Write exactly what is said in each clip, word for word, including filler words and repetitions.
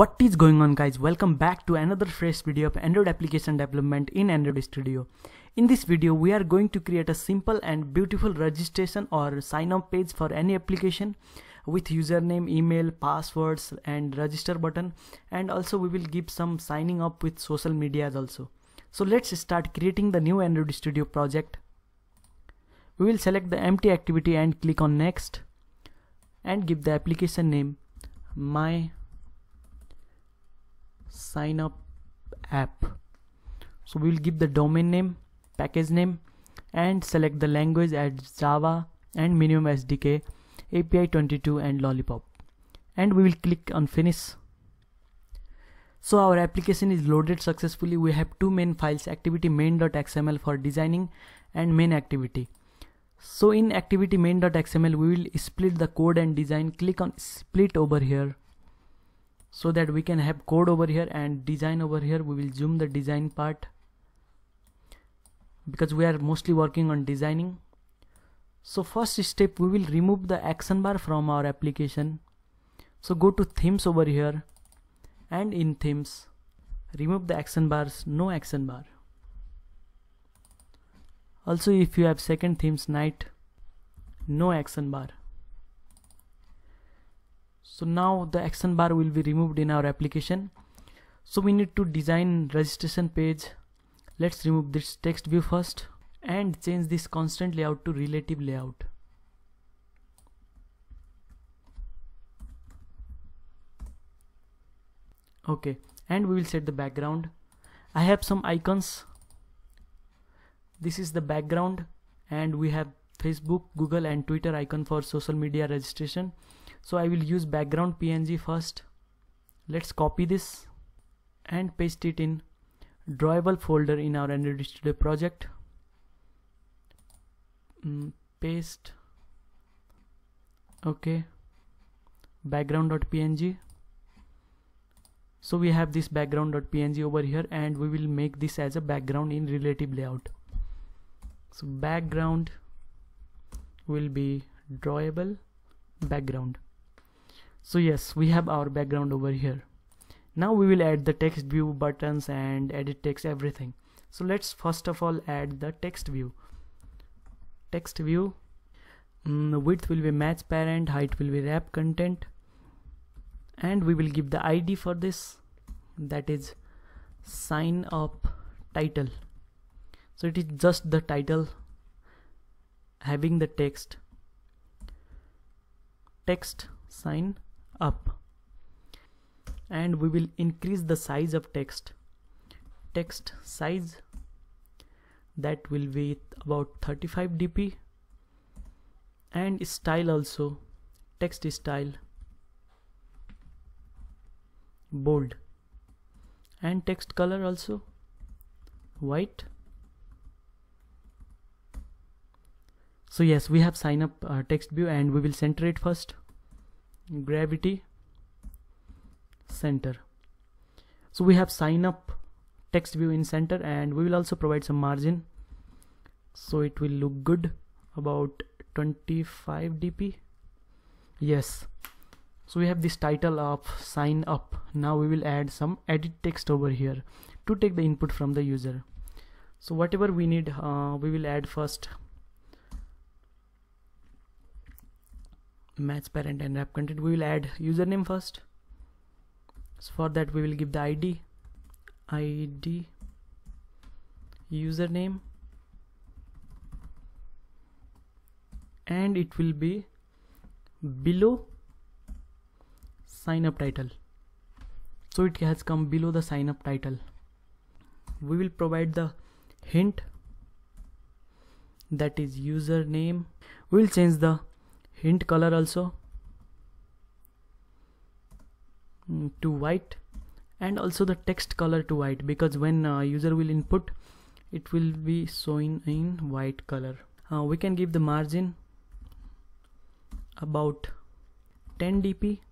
What is going on, guys? Welcome back to another fresh video of Android application development in Android Studio. In this video we are going to create a simple and beautiful registration or sign up page for any application with username, email, passwords and register button, and also we will give some signing up with social medias also. So let's start creating the new Android Studio project. We will select the empty activity and click on next and give the application name my SignUp App. So we will give the domain name, package name, and select the language as Java and minimum S D K, A P I twenty-two and Lollipop, and we will click on finish. So our application is loaded successfully. We have two main files, activity main.xml for designing and main activity. So in activity main.xml we will split the code and design. Click on split over here so that we can have code over here and design over here. We will zoom the design part because we are mostly working on designing. So first step, we will remove the action bar from our application. So go to themes over here and in themes remove the action bars, no action bar. Also if you have second themes, night, no action bar. So now the action bar will be removed in our application. So we need to design registration page. Let's remove this text view first and change this constant layout to relative layout. Okay, and we will set the background. I have some icons. This is the background and we have Facebook, Google and Twitter icon for social media registration. So I will use background P N G first. Let's copy this and paste it in drawable folder in our Android Studio project. Mm, paste. Okay. Background.png. So we have this background.png over here and we will make this as a background in relative layout. So background will be drawable background. So yes, we have our background over here. Now we will add the text view, buttons and edit text, everything. So let's first of all add the text view. Text view, mm, width will be match parent, height will be wrap content, and we will give the I D for this, that is sign up title. So it is just the title having the text, text sign up, and we will increase the size of text. Text size, that will be about thirty-five D P, and style also, text style bold, and text color also white. So yes, we have sign up uh, text view and we will center it first. Gravity, center. So we have sign up text view in center, and we will also provide some margin so it will look good, about twenty-five D P. Yes, so we have this title of sign up. Now we will add some edit text over here to take the input from the user. So whatever we need, uh, we will add first match parent and wrap content. We will add username first. So for that we will give the id id username, and it will be below sign up title. So it has come below the sign up title. We will provide the hint, that is username. We will change the hint color also to white, and also the text color to white, because when uh, user will input, it will be showing in white color. Uh, we can give the margin about ten D P,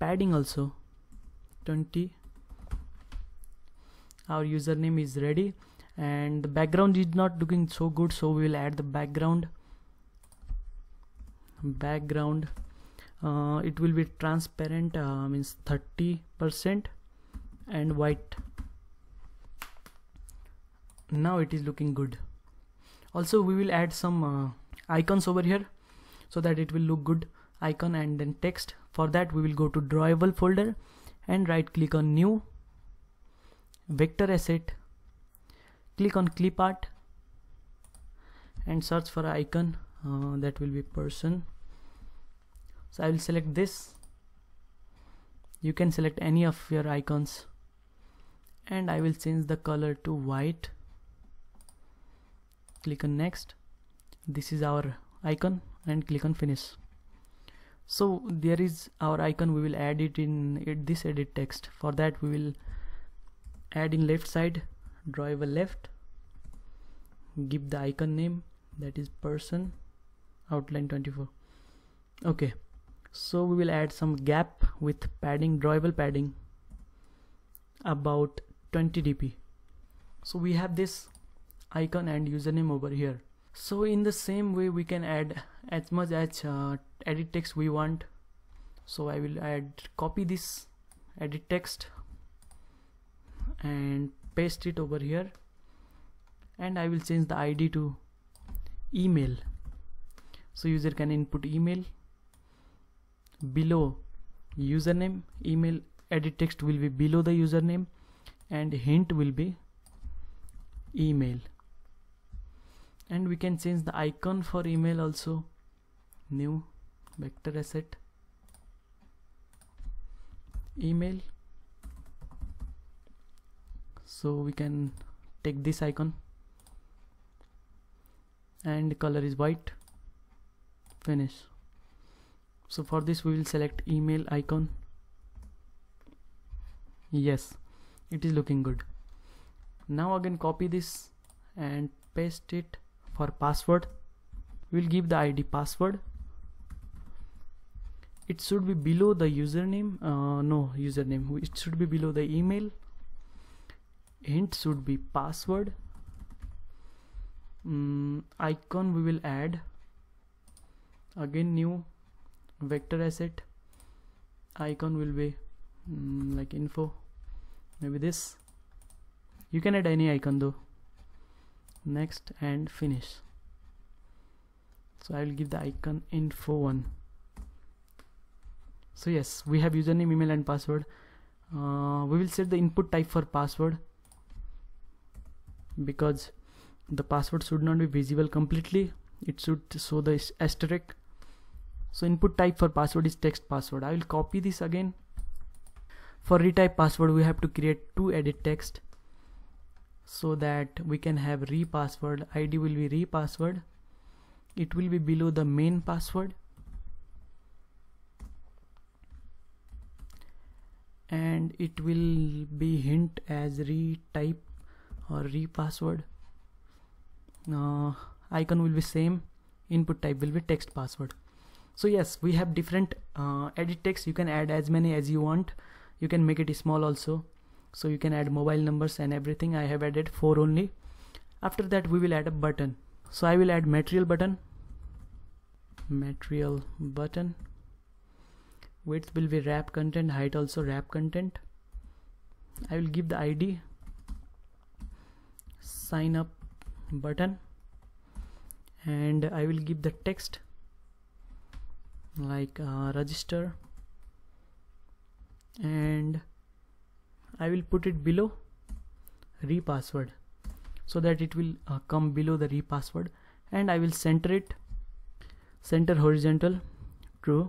padding also twenty. Our username is ready and the background is not looking so good, so we will add the background. background uh, it will be transparent, uh, means thirty percent, and white. Now it is looking good. Also we will add some uh, icons over here so that it will look good. Icon and then text. For that we will go to drawable folder and right click on new, vector asset, click on clip art and search for icon, uh, that will be person. So I will select this. You can select any of your icons and I will change the color to white. Click on next. This is our icon and click on finish. So there is our icon. We will add it in it, this edit text. For that we will add in left side, drawable left, give the icon name, that is person, outline twenty-four. Okay, so we will add some gap with padding, drawable padding about twenty D P. So we have this icon and username over here. So in the same way we can add as much as uh, edit text we want. So I will add, copy this edit text and paste it over here, and I will change the I D to email, so user can input email. Below username, email edit text will be below the username and hint will be email. And we can change the icon for email also, new vector asset, email. So we can take this icon and color is white, finish. So for this we will select email icon. Yes, it is looking good. Now again copy this and paste it. For password we will give the I D password. It should be below the username, uh, no username, it should be below the email. Hint should be password. Mm, icon we will add, again new vector asset, icon will be mm, like info, maybe this. You can add any icon though. Next and finish. So I will give the icon info one. So yes, we have username, email and password. Uh, we will set the input type for password because the password should not be visible completely, it should show the asterisk. So input type for password is text password. I will copy this again. For retype password we have to create two edit text so that we can have re password. I D will be re password, it will be below the main password, and it will be hint as retype or re password. Uh, icon will be same, input type will be text password. So yes, we have different uh, edit text. You can add as many as you want, you can make it small also. So you can add mobile numbers and everything. I have added four only. After that we will add a button. So I will add material button, material button, width will be wrap content, height also wrap content. I will give the I D sign up button and I will give the text like uh, register, and I will put it below repassword so that it will uh, come below the repassword, and I will center it, center horizontal, true,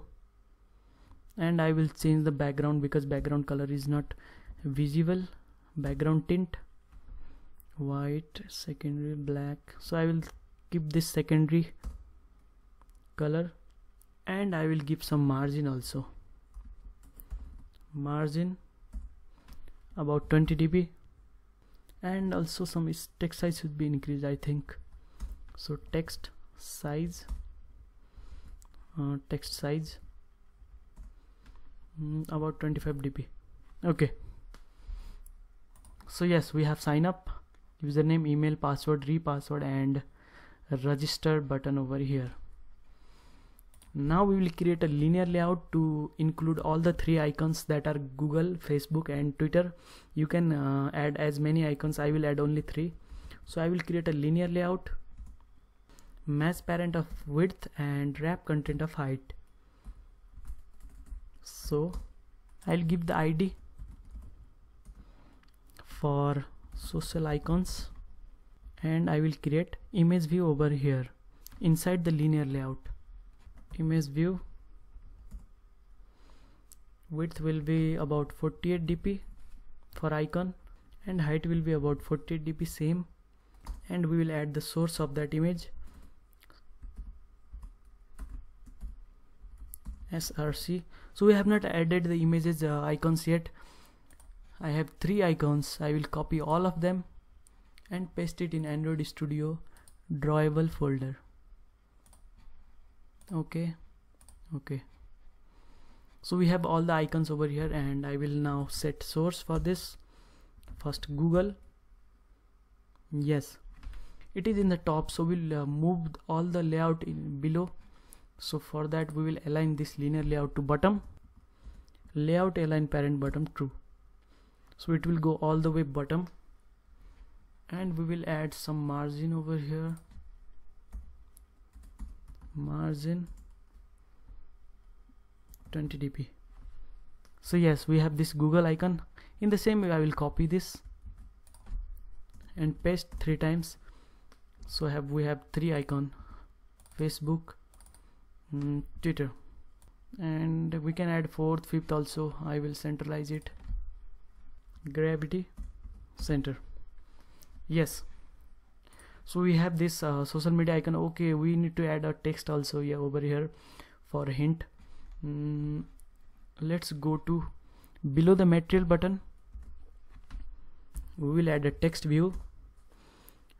and I will change the background because background color is not visible. Background tint white, secondary black, so I will keep this secondary color and I will give some margin also, margin about twenty D P, and also some text size should be increased I think. So text size, uh, text size mm, about twenty-five D P. Okay, so yes, we have sign up, username, email, password, re password and register button over here. Now we will create a linear layout to include all the three icons that are Google, Facebook and Twitter. You can uh, add as many icons. I will add only three. So I will create a linear layout, mass parent of width and wrap content of height. So I'll give the I D for social icons and I will create image view over here inside the linear layout. Image view width will be about forty-eight d p for icon and height will be about forty-eight d p same, and we will add the source of that image S R C. So we have not added the images uh, icons yet. I have three icons. I will copy all of them and paste it in Android Studio drawable folder. Okay, okay. So we have all the icons over here, and I will now set source for this. First Google. Yes, it is in the top. So we'll uh, move all the layout in below. So for that we will align this linear layout to bottom. Layout align parent bottom true. So it will go all the way bottom, and we will add some margin over here. Margin twenty d p. So yes, we have this Google icon. In the same way I will copy this and paste three times. So have we have three icon, Facebook, mm, Twitter, and we can add fourth, fifth also. I will centralize it. Gravity center. Yes, so we have this uh, social media icon. Okay, we need to add a text also. Yeah, over here for a hint, mm, let's go to below the material button. We will add a text view,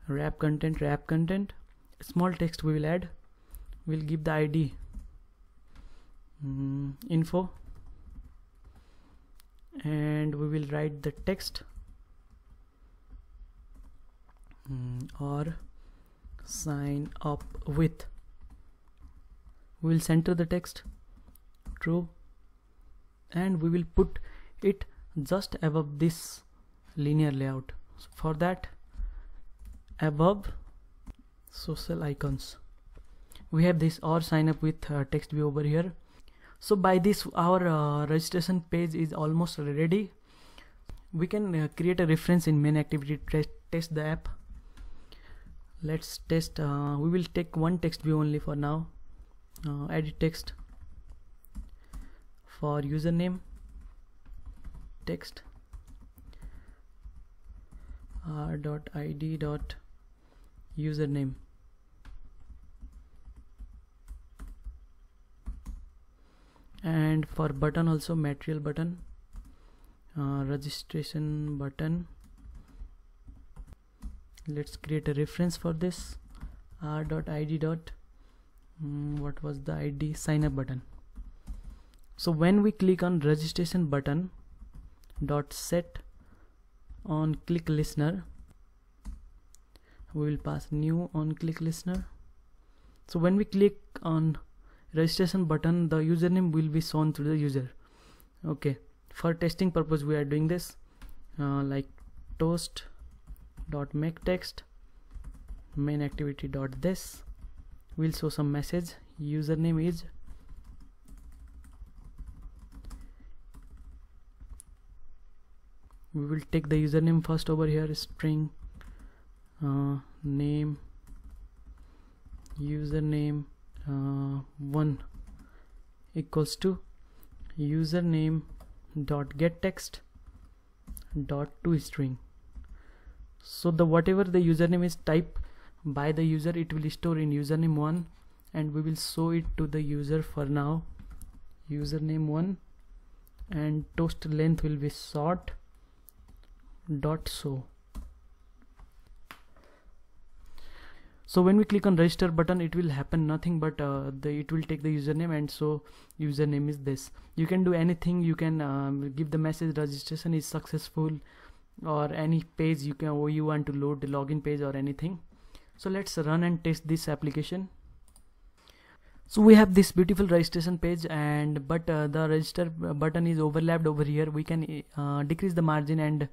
wrap content, wrap content small text we will add. We'll give the I D mm, info, and we will write the text mm, or sign up with. We will center the text true, and we will put it just above this linear layout. So for that, above social icons we have this or sign up with uh, text view over here. So by this our uh, registration page is almost ready. We can uh, create a reference in main activity, test the app. Let's test. Uh, we will take one text view only for now. Uh, edit text for username, text r dot id dot username. And for button also, material button, uh, registration button. Let's create a reference for this r dot id. Mm, what was the I D? Sign up button. So when we click on registration button dot set on click listener, we will pass new on click listener. So when we click on registration button, the username will be shown to the user. Okay, for testing purpose we are doing this, uh, like toast dot make text main activity dot this will show some message. Username is we will take the username first over here, string uh, name username Uh, one equals to username dot get text dot to string. So the whatever the username is typed by the user, it will store in username one, and we will show it to the user for now. Username one, and toast length will be short dot show. So when we click on register button, it will happen nothing but uh, the, it will take the username, and so username is this. You can do anything. You can um, give the message registration is successful, or any page you can, or you want to load the login page or anything. So let's run and test this application. So we have this beautiful registration page, and but uh, the register button is overlapped over here. We can uh, decrease the margin and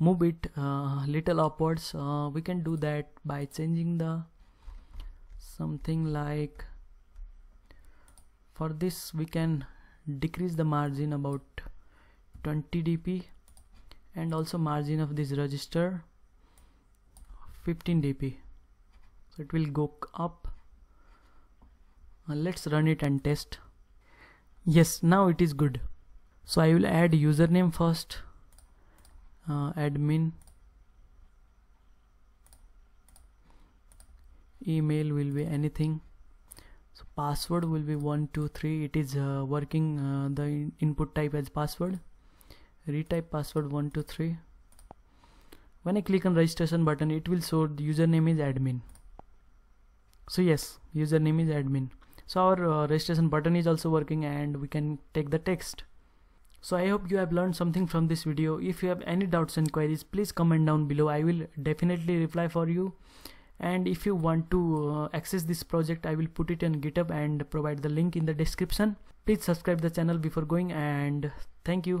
move it uh, little upwards. Uh, we can do that by changing the something like, for this we can decrease the margin about twenty D P and also margin of this register fifteen D P, so it will go up. Let's run it and test. Yes, now it is good. So I will add username first, uh, admin, email will be anything, so password will be one two three. It is uh, working uh, the in input type as password. Retype password one two three. When I click on registration button, it will show the username is admin. So yes, username is admin. So our uh, registration button is also working, and we can take the text. So I hope you have learned something from this video. If you have any doubts and queries, please comment down below. I will definitely reply for you. And if you want to uh, access this project, I will put it on GitHub and provide the link in the description. Please subscribe the channel before going, and thank you.